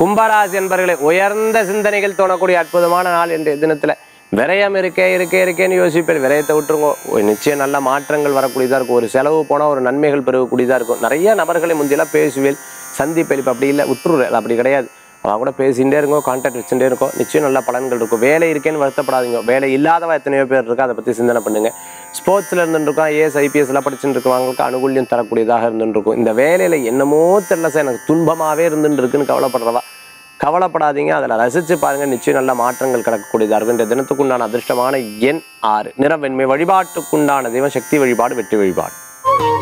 கும்பராசி என்பவர்களே உயர்ந்த சிந்தனைகள் தோணக்கூடிய அற்புதமான நாள் என்ற தினத்துல விரயம் இருக்கேன்னு யோசிப்பேன். விரயத்தை விட்டுருங்கோ, நிச்சயம் நல்ல மாற்றங்கள் வரக்கூடியதாக இருக்கும். ஒரு செலவு போனால் ஒரு நன்மைகள் பெறக்கூடியதாக இருக்கும். நிறைய நபர்களை முந்தியெல்லாம் பேசுவேன், சந்திப்பேன். இப்போ அப்படி இல்லை, உற்றுறேன், அப்படி கிடையாது. அவங்க கூட பேசிகிட்டே இருக்கோம், கான்டாக்ட் வச்சுட்டே இருக்கோம், நிச்சயம் நல்ல பலன்கள் இருக்கும். வேலை இருக்கேன்னு வருத்தப்படாதீங்க, வேலை இல்லாதவா எத்தனையோ பேர் இருக்கா, அதை பற்றி சிந்தனை பண்ணுங்கள். ஸ்போர்ட்ஸில் இருந்துருக்கோம், IAS IPSலாம் படிச்சுட்டு இருக்கவங்களுக்கு அனுகூல்யம் தரக்கூடியதாக இருந்துருக்கும். இந்த வேலையில் என்னமோ தெரியல சார், எனக்கு துன்பமாகவே இருந்துருக்குன்னு கவலைப்படுறவா கவலைப்படாதீங்க, அதில் ரசித்து பாருங்கள். நிச்சயம் நல்ல மாற்றங்கள் கிடக்கக்கூடியதாக இருக்கும். இந்த தினத்துக்குண்டான அதிர்ஷ்டமான எண் 6, நிறம் வெண்மை. வழிபாட்டுக்குண்டான தெய்வம் சக்தி வழிபாடு, வெற்றி வழிபாடு.